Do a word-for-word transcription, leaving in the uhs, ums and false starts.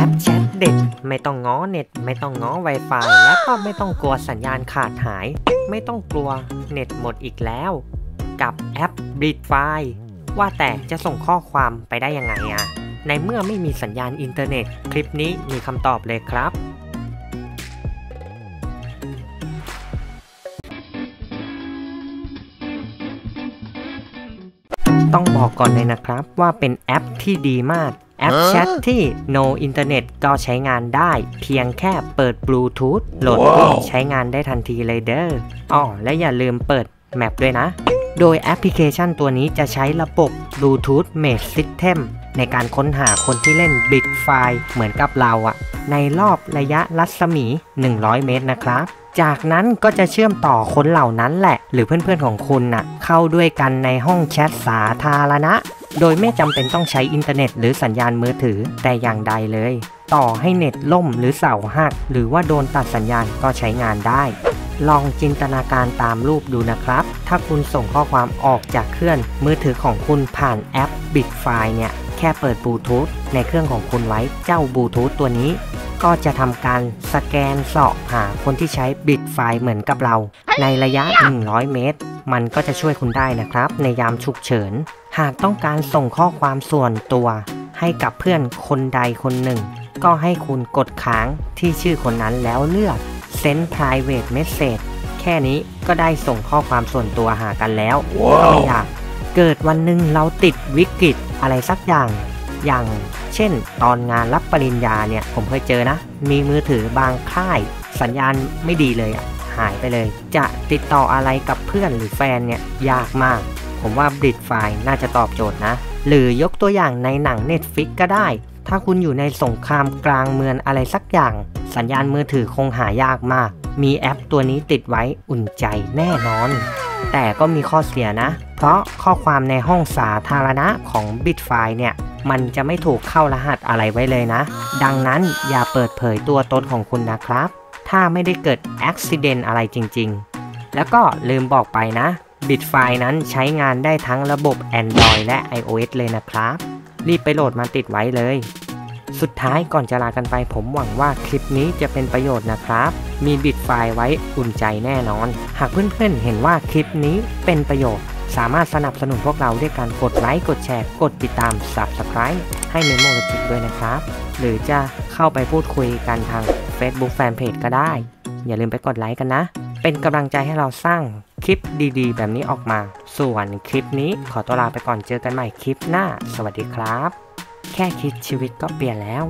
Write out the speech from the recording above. แอปแชทเด็ดไม่ต้องง้อเน็ตไม่ต้องง้อ Wi-Fi และก็ไม่ต้องกลัวสัญญาณขาดหายไม่ต้องกลัวเน็ตหมดอีกแล้วกับแอป Bridgefy ว่าแต่จะส่งข้อความไปได้ยังไงอะในเมื่อไม่มีสัญญาณอินเทอร์เน็ตคลิปนี้มีคำตอบเลยครับต้องบอกก่อนเลยนะครับว่าเป็นแอปที่ดีมากแอปแชทที่ no อินเทอร์เน็ตก็ใช้งานได้เพียงแค่เปิด Bluetooth โหลด wow. ใช้งานได้ทันทีเลยเด้ออ๋อและอย่าลืมเปิด Map ด้วยนะโดยแอปพลิเคชันตัวนี้จะใช้ระบบ Bluetooth Match System ในการค้นหาคนที่เล่น Bridgefy เหมือนกับเราอะในรอบระยะรัศมีหนึ่งร้อยเมตรนะครับจากนั้นก็จะเชื่อมต่อคนเหล่านั้นแหละหรือเพื่อนๆของคุณน่ะเข้าด้วยกันในห้องแชทสาธารณะโดยไม่จำเป็นต้องใช้อินเทอร์เน็ตหรือสัญญาณมือถือแต่อย่างใดเลยต่อให้เน็ตล่มหรือเสาหักหรือว่าโดนตัดสัญญาณก็ใช้งานได้ลองจินตนาการตามรูปดูนะครับถ้าคุณส่งข้อความออกจากเครื่องมือถือของคุณผ่านแอป Bridgefy เนี่ยแค่เปิด Bluetooth ในเครื่องของคุณไว้เจ้า Bluetooth ตัวนี้ก็จะทำการสแกนเสาะหาคนที่ใช้ Bridgefy เหมือนกับเราในระยะหนึ่งร้อยเมตรมันก็จะช่วยคุณได้นะครับในยามฉุกเฉินหากต้องการส่งข้อความส่วนตัวให้กับเพื่อนคนใดคนหนึ่งก็ให้คุณกดค้างที่ชื่อคนนั้นแล้วเลือก Send Private Message แค่นี้ก็ได้ส่งข้อความส่วนตัวหากันแล้ว wow. อยากเกิดวันหนึ่งเราติดวิกฤตอะไรสักอย่างอย่างเช่นตอนงานรับปริญญาเนี่ยผมเคยเจอนะมีมือถือบางค่ายสัญญาณไม่ดีเลยอ่ะหายไปเลยจะติดต่ออะไรกับเพื่อนหรือแฟนเนี่ยยากมากผมว่า Bridgefy น่าจะตอบโจทย์นะหรือยกตัวอย่างในหนัง Netflix ก็ได้ถ้าคุณอยู่ในสงครามกลางเมืองอะไรสักอย่างสัญญาณมือถือคงหายากมากมีแอปตัวนี้ติดไว้อุ่นใจแน่นอนแต่ก็มีข้อเสียนะเพราะข้อความในห้องสาธารณะของ Bridgefy เนี่ยมันจะไม่ถูกเข้ารหัสอะไรไว้เลยนะดังนั้นอย่าเปิดเผยตัวตนของคุณนะครับถ้าไม่ได้เกิดอุบัติเหตุอะไรจริงๆแล้วก็ลืมบอกไปนะ Bridgefy นั้นใช้งานได้ทั้งระบบ Android และ iOS เลยนะครับรีบไปโหลดมาติดไว้เลยสุดท้ายก่อนจะลากันไปผมหวังว่าคลิปนี้จะเป็นประโยชน์นะครับมี Bridgefy ไว้อุ่นใจแน่นอนหากเพื่อนๆเห็นว่าคลิปนี้เป็นประโยชน์สามารถสนับสนุนพวกเราด้วยการกดไลค์กดแชร์กดติดตาม Subscribe ให้เมโมจิกด้วยนะครับหรือจะเข้าไปพูดคุยกันทาง Facebook Fanpage ก็ได้อย่าลืมไปกดไลค์กันนะเป็นกำลังใจให้เราสร้างคลิปดีๆแบบนี้ออกมาส่วนคลิปนี้ขอตัวลาไปก่อนเจอกันใหม่คลิปหน้าสวัสดีครับแค่คิดชีวิตก็เปลี่ยนแล้ว